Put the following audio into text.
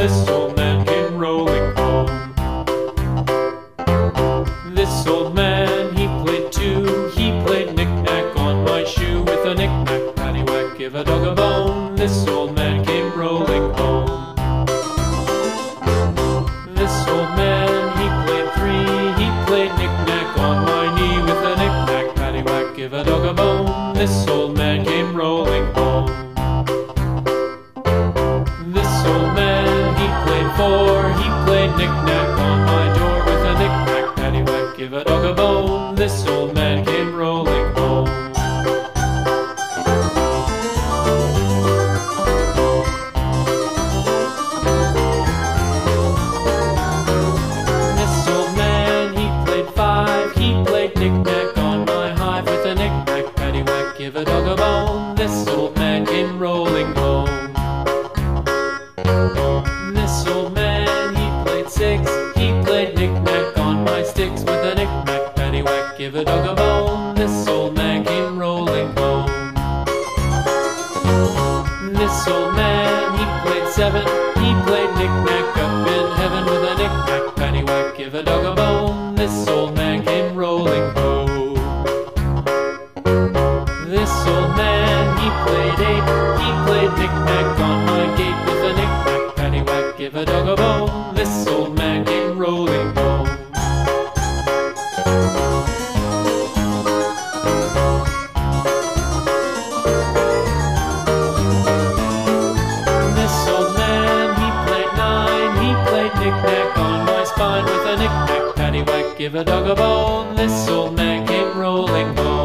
this old man came rolling home. This old man, he played two. He played knick-knack on my shoe with a knick-knack, paddywhack, give a dog a bone. This old man came rolling home. This old man, he played three. He played knick-knack on my knee with a knick-knack, paddywhack, give a dog a bone. This old man came rolling home. This old man, he played four. He played knick-knack on my door with a knick-knack, paddywhack, give a dog a bone. This old man came rolling home. Give a dog a bone, this old man came rolling home. This old man, he played six. He played knick-knack on my sticks with a knick-knack, paddywhack, give a dog a bone, this old man came rolling home. This old man, he played seven. He played knick-knack up in heaven with a knick-knack, paddywhack, give a dog a bone, this old man came rolling home. This old man, he played eight. He played knick-knack on my gate with a knick-knack, paddywhack, give a dog a bone. This old man came rolling home. This old man, he played nine. He played knick-knack on my spine with a knick-knack, paddywhack, give a dog a bone. This old man came rolling home.